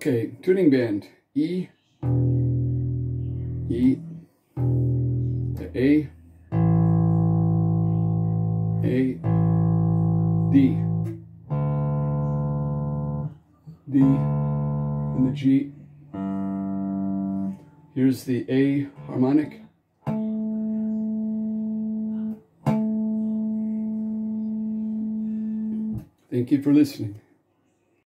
Okay, tuning band, E to A, D, and the G. Here's the A harmonic. Thank you for listening.